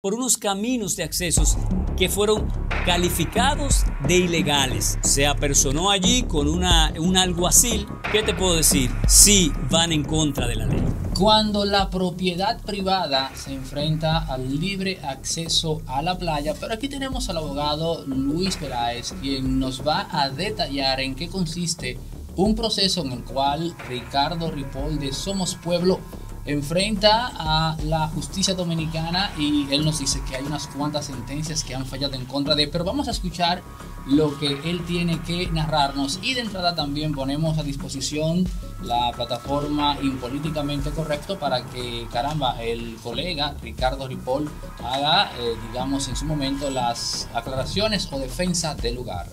por unos caminos de accesos que fueron calificados de ilegales. Se apersonó allí con un alguacil. ¿Qué te puedo decir? Sí, van en contra de la ley. Cuando la propiedad privada se enfrenta al libre acceso a la playa, pero aquí tenemos al abogado Luis Veráez, quien nos va a detallar en qué consiste un proceso en el cual Ricardo Ripoll de Somos Pueblo enfrenta a la justicia dominicana, y él nos dice que hay unas cuantas sentencias que han fallado en contra de, pero vamos a escuchar lo que él tiene que narrarnos. Y de entrada también ponemos a disposición la plataforma Impoliticamente Correcto para que, caramba, el colega Ricardo Ripoll haga, digamos, en su momento las aclaraciones o defensa del lugar.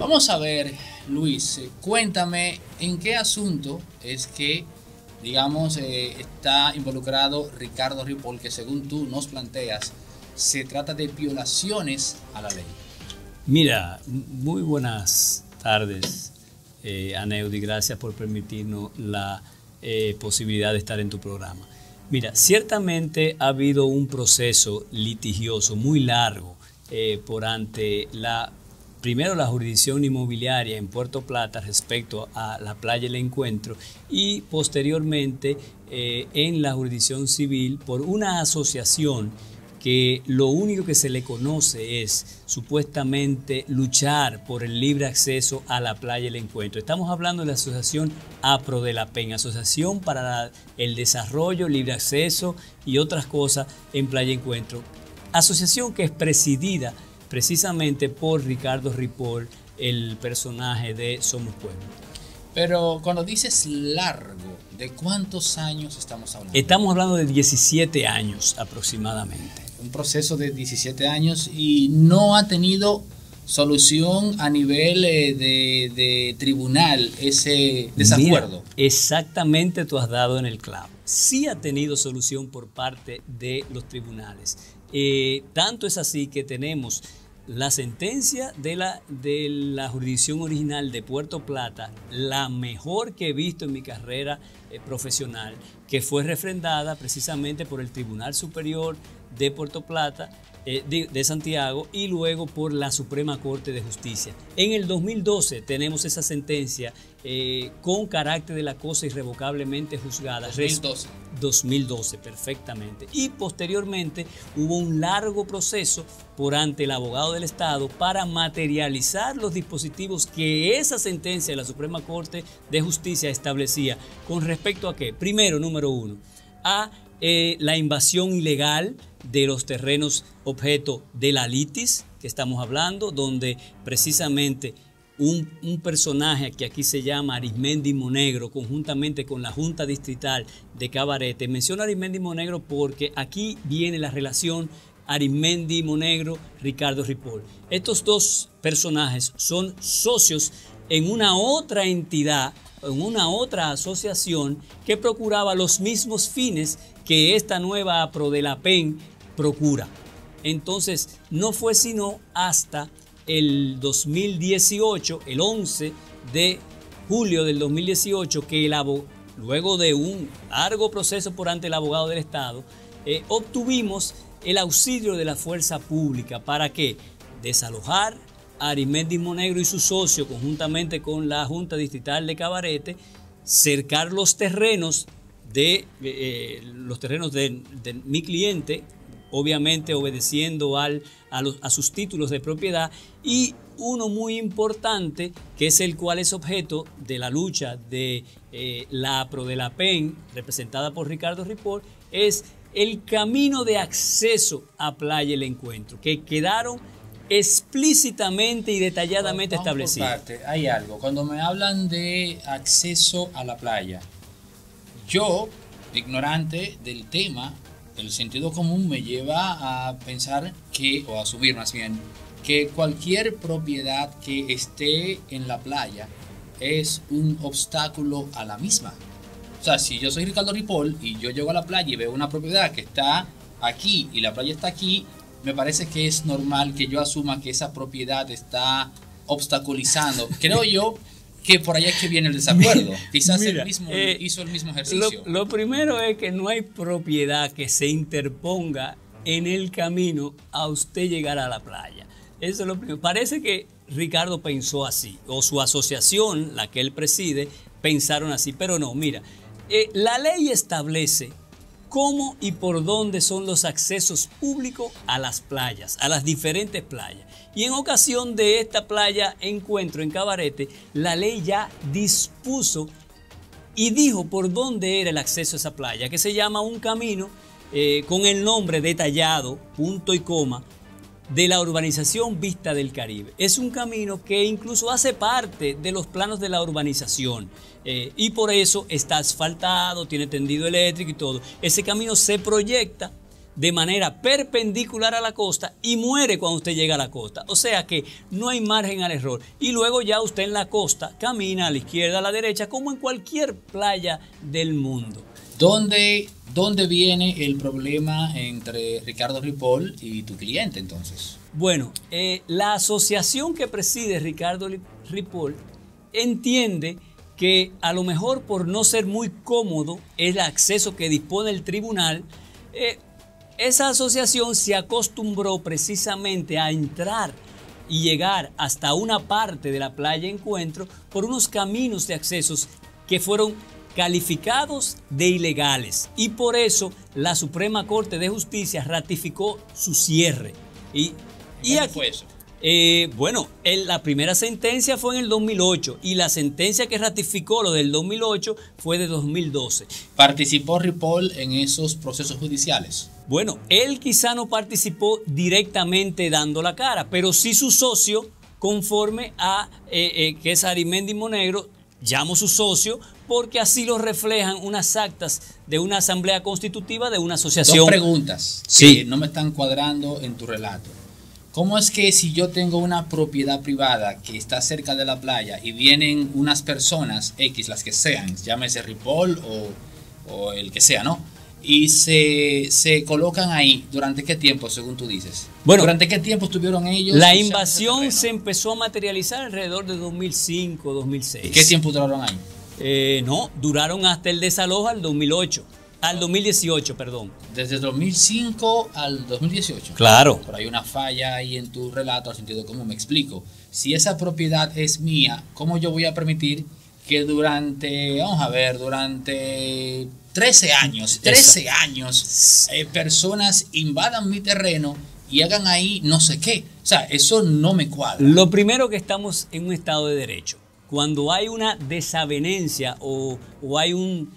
Vamos a ver, Luis, cuéntame en qué asunto es que, digamos, está involucrado Ricardo Ripoll, que según tú nos planteas, se trata de violaciones a la ley. Mira, muy buenas tardes, Aneudys, gracias por permitirnos la posibilidad de estar en tu programa. Mira, ciertamente ha habido un proceso litigioso muy largo por ante la... Primero la jurisdicción inmobiliaria en Puerto Plata respecto a la Playa El Encuentro, y posteriormente en la jurisdicción civil por una asociación que lo único que se le conoce es supuestamente luchar por el libre acceso a la Playa El Encuentro. Estamos hablando de la asociación APRO de la PEN, Asociación para el Desarrollo, Libre Acceso y otras cosas en Playa Encuentro. Asociación que es presidida precisamente por Ricardo Ripoll, el personaje de Somos Pueblo. Pero cuando dices largo, ¿de cuántos años estamos hablando? Estamos hablando de 17 años aproximadamente. Un proceso de 17 años y no ha tenido solución a nivel de tribunal ese desacuerdo. Mira, exactamente tú has dado en el clavo. Sí ha tenido solución por parte de los tribunales. Tanto es así que tenemos la sentencia de la jurisdicción original de Puerto Plata, la mejor que he visto en mi carrera profesional, que fue refrendada precisamente por el Tribunal Superior de Puerto Plata, de Santiago, y luego por la Suprema Corte de Justicia. En el 2012 tenemos esa sentencia con carácter de la cosa irrevocablemente juzgada. 2012, perfectamente. Y posteriormente hubo un largo proceso por ante el abogado del Estado para materializar los dispositivos que esa sentencia de la Suprema Corte de Justicia establecía con respecto a qué. Primero, número uno, a la invasión ilegal de los terrenos objeto de la litis que estamos hablando, donde precisamente un personaje que aquí se llama Arismendy Monegro, conjuntamente con la Junta Distrital de Cabarete. Menciono a Arismendy Monegro porque aquí viene la relación Arismendy Monegro, Ricardo Ripoll. Estos dos personajes son socios en una otra entidad, en una otra asociación que procuraba los mismos fines que esta nueva APRO de la PEN procura. Entonces, no fue sino hasta el 2018, el 11 de julio del 2018, que luego de un largo proceso por ante el abogado del Estado, obtuvimos el auxilio de la fuerza pública. ¿Para qué? Desalojar a Arismendy Monegro y su socio, conjuntamente con la Junta Distrital de Cabarete, cercar los terrenos de mi cliente, obviamente obedeciendo a sus títulos de propiedad, y uno muy importante, que es el cual es objeto de la lucha de la APRO de la PEN, representada por Ricardo Ripoll, es el camino de acceso a Playa El Encuentro, que quedaron explícitamente y detalladamente establecidos. Hay algo, cuando me hablan de acceso a la playa, yo, ignorante del tema, el sentido común me lleva a pensar que, o a asumir más bien, que cualquier propiedad que esté en la playa es un obstáculo a la misma. O sea, si yo soy Ricardo Ripoll y yo llego a la playa y veo una propiedad que está aquí y la playa está aquí, me parece que es normal que yo asuma que esa propiedad está obstaculizando. Creo yo que por allá es que viene el desacuerdo. Quizás él mismo hizo el mismo ejercicio. Lo primero es que no hay propiedad que se interponga en el camino a usted llegar a la playa. Eso es lo primero. Parece que Ricardo pensó así, o su asociación, la que él preside, pensaron así, pero no, mira, la ley establece cómo y por dónde son los accesos públicos a las playas, a las diferentes playas. Y en ocasión de esta playa Encuentro en Cabarete, la ley ya dispuso y dijo por dónde era el acceso a esa playa, que se llama un camino con el nombre detallado, punto y coma, de la urbanización Vista del Caribe. Es un camino que incluso hace parte de los planos de la urbanización y por eso está asfaltado, tiene tendido eléctrico y todo. Ese camino se proyecta de manera perpendicular a la costa y muere cuando usted llega a la costa. O sea que no hay margen al error. Y luego ya usted en la costa camina a la izquierda, a la derecha, como en cualquier playa del mundo. ¿Dónde viene el problema entre Ricardo Ripoll y tu cliente entonces? Bueno, la asociación que preside Ricardo Ripoll entiende que a lo mejor por no ser muy cómodo el acceso que dispone el tribunal, esa asociación se acostumbró precisamente a entrar y llegar hasta una parte de la playa Encuentro por unos caminos de accesos que fueron calificados de ilegales, y por eso la Suprema Corte de Justicia ratificó su cierre. ¿Y aquí fue eso? Bueno, la primera sentencia fue en el 2008 y la sentencia que ratificó lo del 2008 fue de 2012. ¿Participó Ripoll en esos procesos judiciales? Bueno, él quizá no participó directamente dando la cara, pero sí su socio, conforme a que es Arismendy Monegro. Llamo su socio porque así lo reflejan unas actas de una asamblea constitutiva de una asociación. Dos preguntas que no me están cuadrando en tu relato. ¿Cómo es que si yo tengo una propiedad privada que está cerca de la playa y vienen unas personas X, las que sean, llámese Ripoll o el que sea, ¿no? Y se colocan ahí, ¿durante qué tiempo, según tú dices? Bueno, ¿durante qué tiempo estuvieron ellos? La invasión se empezó a materializar alrededor de 2005, 2006. ¿Y qué tiempo duraron ahí? No, duraron hasta el desalojo al 2008, al 2018, perdón. Desde 2005 al 2018. Claro. Pero hay una falla ahí en tu relato, al sentido de cómo me explico. Si esa propiedad es mía, ¿cómo yo voy a permitir que durante, vamos a ver, durante 13 años, personas invadan mi terreno y hagan ahí no sé qué? O sea, eso no me cuadra. Lo primero, que estamos en un estado de derecho. Cuando hay una desavenencia o hay un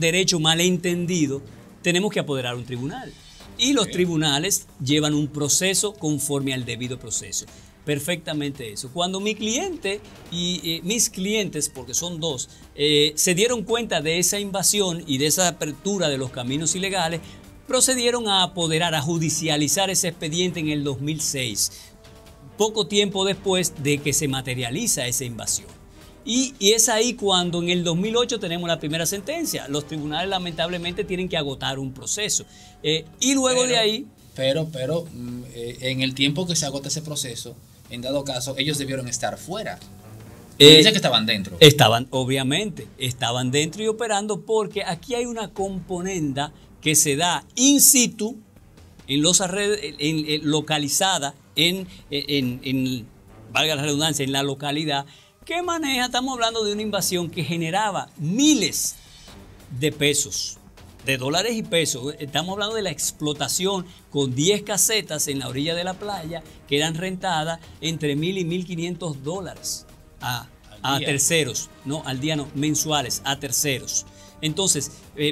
derecho malentendido, tenemos que apoderar un tribunal. Y los tribunales llevan un proceso conforme al debido proceso. Perfectamente eso. Cuando mi cliente y mis clientes, porque son dos, se dieron cuenta de esa invasión y de esa apertura de los caminos ilegales, procedieron a apoderar, a judicializar ese expediente en el 2006, poco tiempo después de que se materializa esa invasión. Y es ahí cuando en el 2008 tenemos la primera sentencia. Los tribunales lamentablemente tienen que agotar un proceso. Y luego de ahí... Pero en el tiempo que se agota ese proceso, en dado caso, ellos debieron estar fuera. Dicen que estaban dentro. Estaban, obviamente, estaban dentro y operando, porque aquí hay una componenda que se da in situ, localizada, valga la redundancia, en la localidad, que maneja, estamos hablando de una invasión que generaba miles de pesos. De dólares y pesos. Estamos hablando de la explotación con 10 casetas en la orilla de la playa que eran rentadas entre $1,000 y $1,500 a terceros. No, al día no, mensuales, a terceros. Entonces,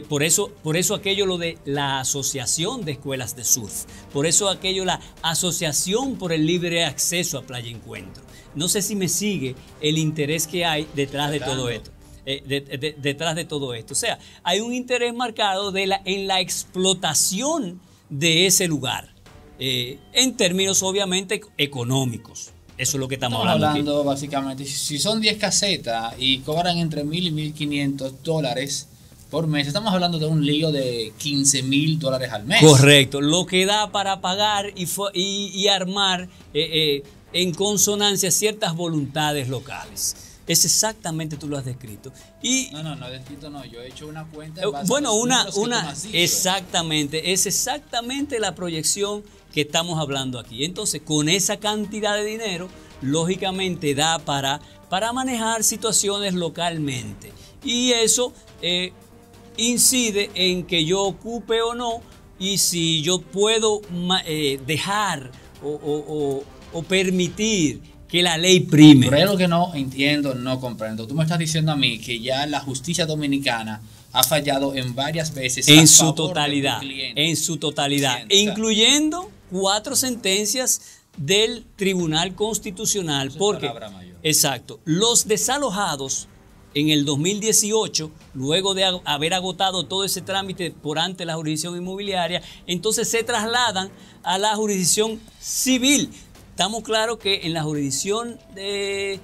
por eso aquello lo de la Asociación de Escuelas de Surf. Por eso aquello la Asociación por el Libre Acceso a Playa Encuentro. No sé si me sigue el interés que hay detrás de todo esto. Detrás de todo esto. O sea, hay un interés marcado en la explotación de ese lugar, en términos obviamente económicos. Eso es lo que estamos hablando aquí. Básicamente, si son 10 casetas y cobran entre $1,000 y $1,500, por mes. Estamos hablando de un lío de $15,000 al mes. Correcto, lo que da para pagar y armar en consonancia ciertas voluntades locales. Es exactamente, tú lo has descrito. Y no descrito no, yo he hecho una cuenta. Bueno, una exactamente, es exactamente la proyección que estamos hablando aquí. Entonces, con esa cantidad de dinero, lógicamente da para manejar situaciones localmente. Y eso incide en que yo ocupe o no, y si yo puedo dejar o permitir que la ley prime. Pero es lo que no entiendo, no comprendo. Tú me estás diciendo a mí que ya la justicia dominicana ha fallado en varias veces en su totalidad, incluyendo 4 sentencias del Tribunal Constitucional. Eso, porque exacto, los desalojados en el 2018, luego de haber agotado todo ese trámite por ante la jurisdicción inmobiliaria, entonces se trasladan a la jurisdicción civil. Estamos claros que en la jurisdicción de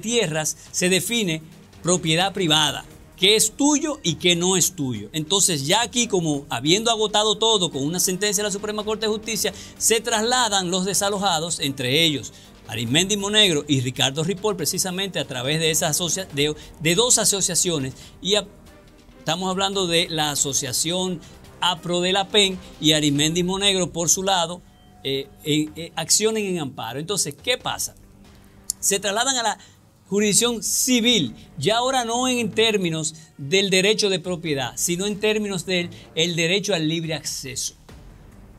tierras se define propiedad privada, qué es tuyo y qué no es tuyo. Entonces ya aquí, como habiendo agotado todo con una sentencia de la Suprema Corte de Justicia, se trasladan los desalojados, entre ellos Arismendy Monegro y Ricardo Ripoll, precisamente a través de esas dos asociaciones. Y estamos hablando de la asociación APRO de la PEN y Arismendy Monegro, por su lado, accionen en amparo. Entonces, ¿qué pasa? Se trasladan a la jurisdicción civil, ya ahora no en términos del derecho de propiedad, sino en términos del derecho al libre acceso.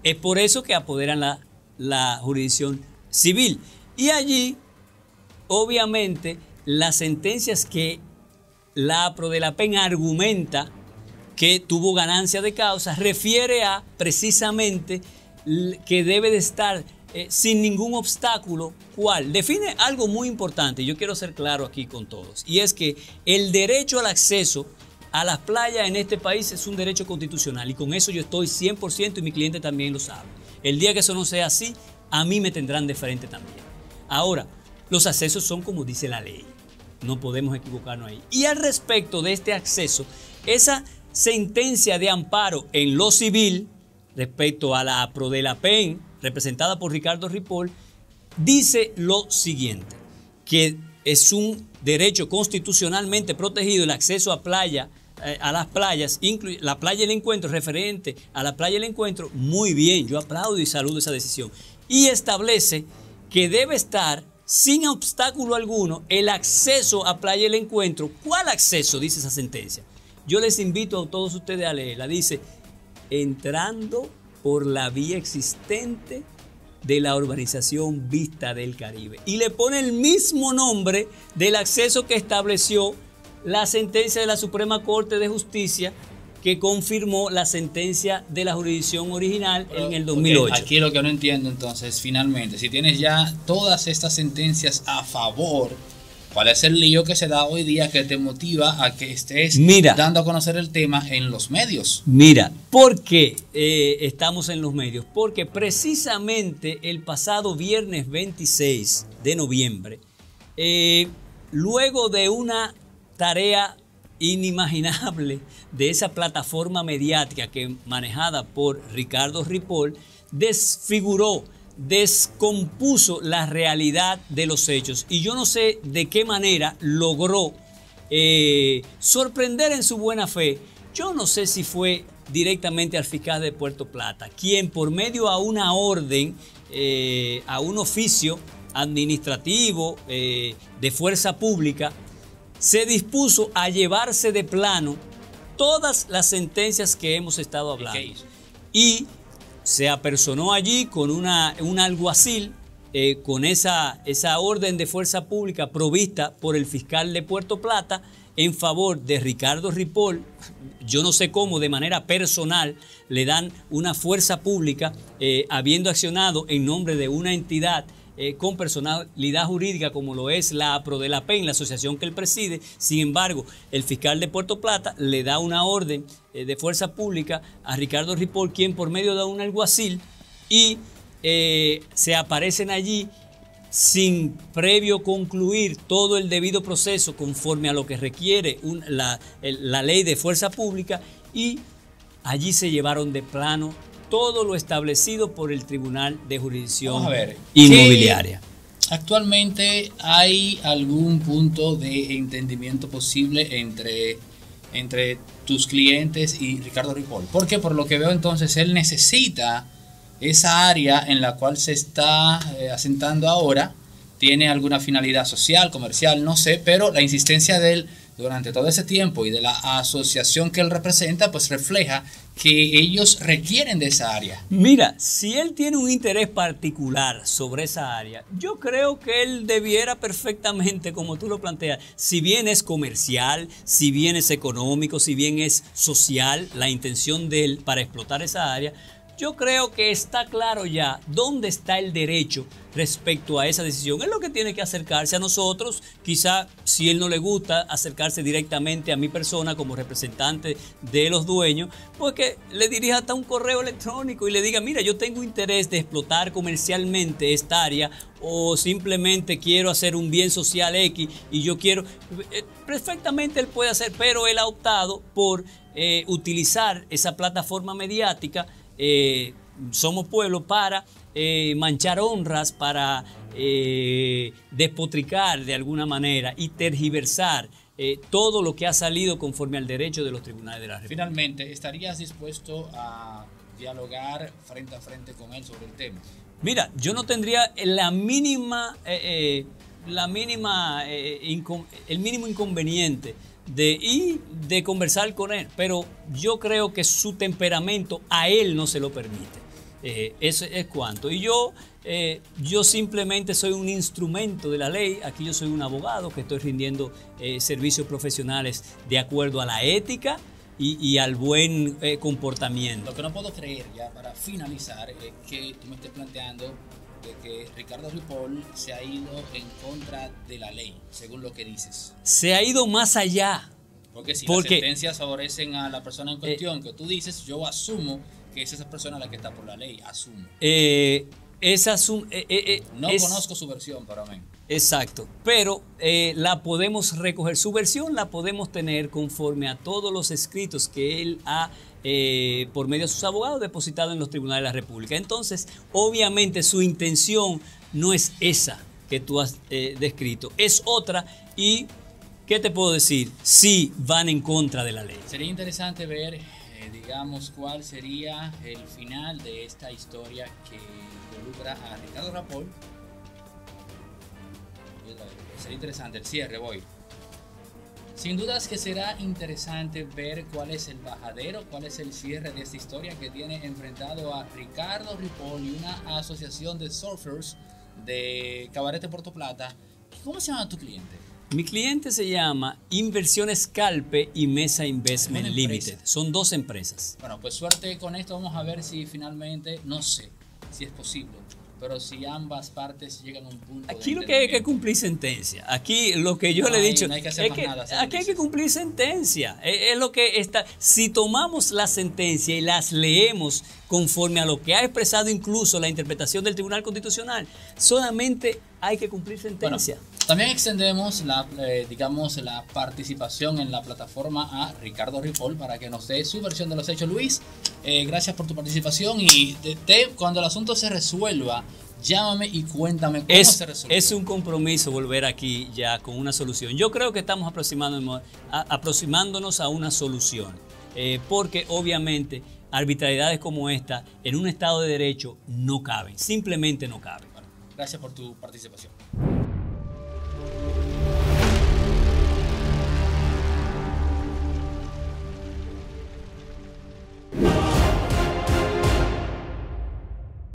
Es por eso que apoderan la jurisdicción civil. Y allí, obviamente, las sentencias que la APRO de la PEN argumenta que tuvo ganancia de causa, refiere a precisamente que debe de estar sin ningún obstáculo. ¿Cuál? Define algo muy importante, yo quiero ser claro aquí con todos, y es que el derecho al acceso a las playas en este país es un derecho constitucional, y con eso yo estoy 100% y mi cliente también lo sabe. El día que eso no sea así, a mí me tendrán de frente también. Ahora, los accesos son como dice la ley, no podemos equivocarnos ahí. Y al respecto de este acceso, esa sentencia de amparo en lo civil, respecto a la APRO de la PEN, representada por Ricardo Ripoll, dice lo siguiente, que es un derecho constitucionalmente protegido el acceso a playa, a las playas, la Playa El Encuentro, referente a la Playa El Encuentro. Muy bien, yo aplaudo y saludo esa decisión. Y establece que debe estar sin obstáculo alguno el acceso a Playa El Encuentro. ¿Cuál acceso? Dice esa sentencia. Yo les invito a todos ustedes a leerla. Dice: entrando por la vía existente de la urbanización Vista del Caribe. Y le pone el mismo nombre del acceso que estableció la sentencia de la Suprema Corte de Justicia, que confirmó la sentencia de la jurisdicción original en el 2008. Okay, aquí lo que no entiendo entonces, finalmente, si tienes ya todas estas sentencias a favor, ¿cuál es el lío que se da hoy día que te motiva a que estés dando a conocer el tema en los medios? Mira, ¿por qué estamos en los medios? Porque precisamente el pasado viernes 26 de noviembre, luego de una tarea inimaginable de esa plataforma mediática que, manejada por Ricardo Ripoll, desfiguró, descompuso la realidad de los hechos, y yo no sé de qué manera logró sorprender en su buena fe. Yo no sé si fue directamente al fiscal de Puerto Plata, quien por medio a una orden, a un oficio administrativo de fuerza pública, se dispuso a llevarse de plano todas las sentencias que hemos estado hablando, y se apersonó allí con un alguacil, con esa orden de fuerza pública provista por el fiscal de Puerto Plata en favor de Ricardo Ripoll. Yo no sé cómo, de manera personal, le dan una fuerza pública habiendo accionado en nombre de una entidad con personalidad jurídica como lo es la APRO de la PEN, la asociación que él preside. Sin embargo, el fiscal de Puerto Plata le da una orden de fuerza pública a Ricardo Ripoll, quien por medio de un alguacil, y se aparecen allí sin previo concluir todo el debido proceso conforme a lo que requiere la ley de fuerza pública, y allí se llevaron de plano todo lo establecido por el Tribunal de Jurisdicción Inmobiliaria. Actualmente hay algún punto de entendimiento posible entre tus clientes y Ricardo Ripoll, porque por lo que veo entonces él necesita esa área en la cual se está asentando ahora. Tiene alguna finalidad social, comercial, no sé, pero la insistencia de él durante todo ese tiempo y de la asociación que él representa, pues refleja que ellos requieren de esa área. Mira, si él tiene un interés particular sobre esa área, yo creo que él debiera perfectamente, como tú lo planteas, si bien es comercial, si bien es económico, si bien es social, la intención de él para explotar esa área, yo creo que está claro ya dónde está el derecho respecto a esa decisión. Es lo que tiene que acercarse a nosotros, quizá si él no le gusta acercarse directamente a mi persona como representante de los dueños, porque le dirija hasta un correo electrónico y le diga, mira, yo tengo interés de explotar comercialmente esta área, o simplemente quiero hacer un bien social X y yo quiero... Perfectamente él puede hacer, pero él ha optado por utilizar esa plataforma mediática Somos Pueblo para manchar honras, para despotricar de alguna manera y tergiversar todo lo que ha salido conforme al derecho de los tribunales de la República. Finalmente, ¿estarías dispuesto a dialogar frente a frente con él sobre el tema? Mira, yo no tendría el mínimo inconveniente de conversar con él, pero yo creo que su temperamento a él no se lo permite. Eso es cuanto. Y yo simplemente soy un instrumento de la ley. Aquí yo soy un abogado que estoy rindiendo servicios profesionales de acuerdo a la ética y al buen comportamiento. Lo que no puedo creer, ya para finalizar, es que tú me estés planteando de que Ricardo Ripoll se ha ido en contra de la ley, según lo que dices. Se ha ido más allá. Porque si las sentencias favorecen a la persona en cuestión que tú dices, yo asumo que es esa persona la que está por la ley, asumo. No conozco su versión, para mí. Exacto, pero la podemos recoger. Su versión la podemos tener conforme a todos los escritos que él ha por medio de sus abogados depositado en los tribunales de la República. Entonces, obviamente su intención no es esa que tú has descrito, es otra. Y ¿qué te puedo decir? Sí, van en contra de la ley. Sería interesante ver, digamos, cuál sería el final de esta historia que involucra a Ricardo Ripoll. Sería interesante el cierre, voy. Sin dudas que será interesante ver cuál es el bajadero, cuál es el cierre de esta historia que tiene enfrentado a Ricardo Ripoll y una asociación de surfers de Cabarete Puerto Plata. ¿Cómo se llama tu cliente? Mi cliente se llama Inversiones Calpe y Mesa Investment Limited. Son dos empresas. Bueno, pues suerte con esto. Vamos a ver si finalmente, no sé si es posible, pero si ambas partes llegan a un punto. Aquí lo que hay que cumplir sentencia. Aquí lo que yo le he dicho. No hay que hacer más nada. Aquí hay que cumplir sentencia. Es lo que está. Si tomamos la sentencia y las leemos conforme a lo que ha expresado incluso la interpretación del Tribunal Constitucional, solamente hay que cumplir sentencia. Bueno, también extendemos la participación en la plataforma a Ricardo Ripoll para que nos dé su versión de los hechos. Luis, gracias por tu participación y cuando el asunto se resuelva, llámame y cuéntame cómo se resolvió. Es un compromiso volver aquí ya con una solución. Yo creo que estamos aproximándonos a una solución, porque obviamente arbitrariedades como esta en un Estado de Derecho no caben, simplemente no caben. Gracias por tu participación.